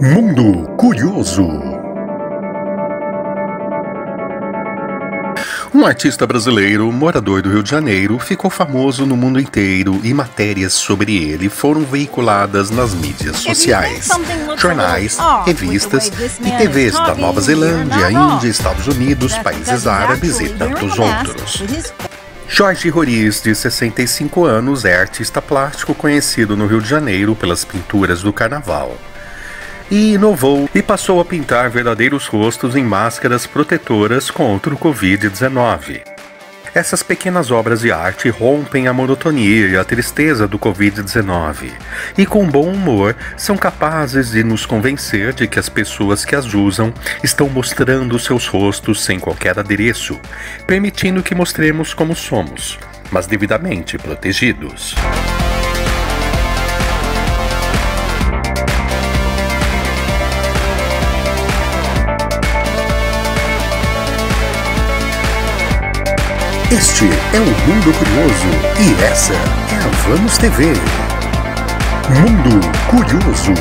Mundo Curioso. Um artista brasileiro, morador do Rio de Janeiro, ficou famoso no mundo inteiro e matérias sobre ele foram veiculadas nas mídias sociais. Jornais, revistas e TVs da Nova Zelândia, Índia, Estados Unidos, países árabes e tantos outros. Jorge Roriz, de 65 anos, é artista plástico conhecido no Rio de Janeiro pelas pinturas do carnaval. E inovou e passou a pintar verdadeiros rostos em máscaras protetoras contra o COVID-19. Essas pequenas obras de arte rompem a monotonia e a tristeza do COVID-19 e, com bom humor, são capazes de nos convencer de que as pessoas que as usam estão mostrando seus rostos sem qualquer adereço, permitindo que mostremos como somos, mas devidamente protegidos. Este é o Mundo Curioso e essa é a Vamos TV. Mundo Curioso.